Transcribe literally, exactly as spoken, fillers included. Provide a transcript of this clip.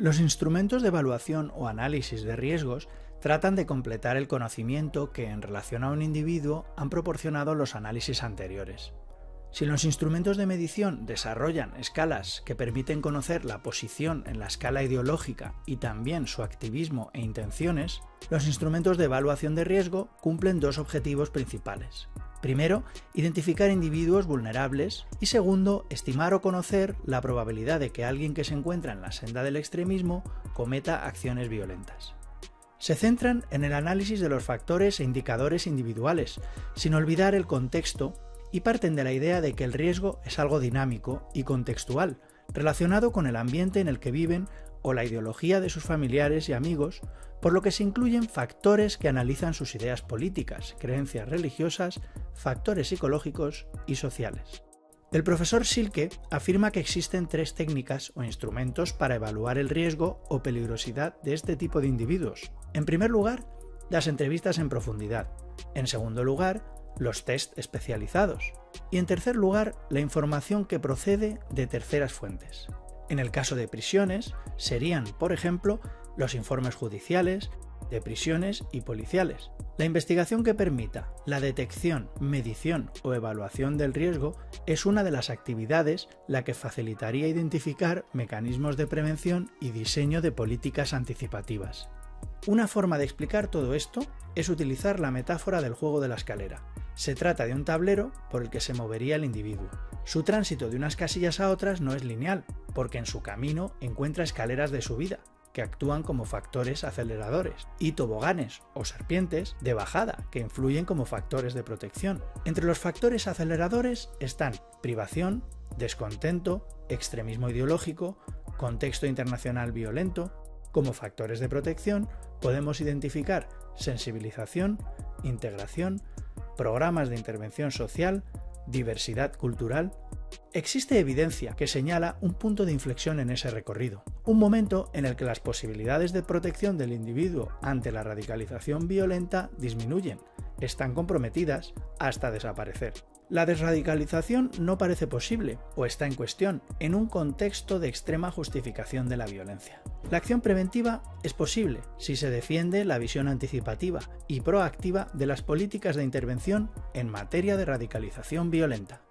Los instrumentos de evaluación o análisis de riesgos tratan de completar el conocimiento que en relación a un individuo han proporcionado los análisis anteriores. Si los instrumentos de medición desarrollan escalas que permiten conocer la posición en la escala ideológica y también su activismo e intenciones, los instrumentos de evaluación de riesgo cumplen dos objetivos principales. Primero, identificar individuos vulnerables y segundo, estimar o conocer la probabilidad de que alguien que se encuentra en la senda del extremismo cometa acciones violentas. Se centran en el análisis de los factores e indicadores individuales, sin olvidar el contexto, y parten de la idea de que el riesgo es algo dinámico y contextual, relacionado con el ambiente en el que viven o la ideología de sus familiares y amigos, por lo que se incluyen factores que analizan sus ideas políticas, creencias religiosas, factores psicológicos y sociales. El profesor Silke afirma que existen tres técnicas o instrumentos para evaluar el riesgo o peligrosidad de este tipo de individuos. En primer lugar, las entrevistas en profundidad. En segundo lugar, los test especializados. Y en tercer lugar, la información que procede de terceras fuentes. En el caso de prisiones, serían, por ejemplo, los informes judiciales, de prisiones y policiales. La investigación que permita la detección, medición o evaluación del riesgo es una de las actividades la que facilitaría identificar mecanismos de prevención y diseño de políticas anticipativas. Una forma de explicar todo esto es utilizar la metáfora del juego de la escalera. Se trata de un tablero por el que se movería el individuo. Su tránsito de unas casillas a otras no es lineal, porque en su camino encuentra escaleras de subida, que actúan como factores aceleradores, y toboganes o serpientes de bajada, que influyen como factores de protección. Entre los factores aceleradores están privación, descontento, extremismo ideológico, contexto internacional violento. Como factores de protección podemos identificar sensibilización, integración, programas de intervención social, diversidad cultural. Existe evidencia que señala un punto de inflexión en ese recorrido, un momento en el que las posibilidades de protección del individuo ante la radicalización violenta disminuyen, están comprometidas hasta desaparecer. La desradicalización no parece posible o está en cuestión en un contexto de extrema justificación de la violencia. La acción preventiva es posible si se defiende la visión anticipativa y proactiva de las políticas de intervención en materia de radicalización violenta.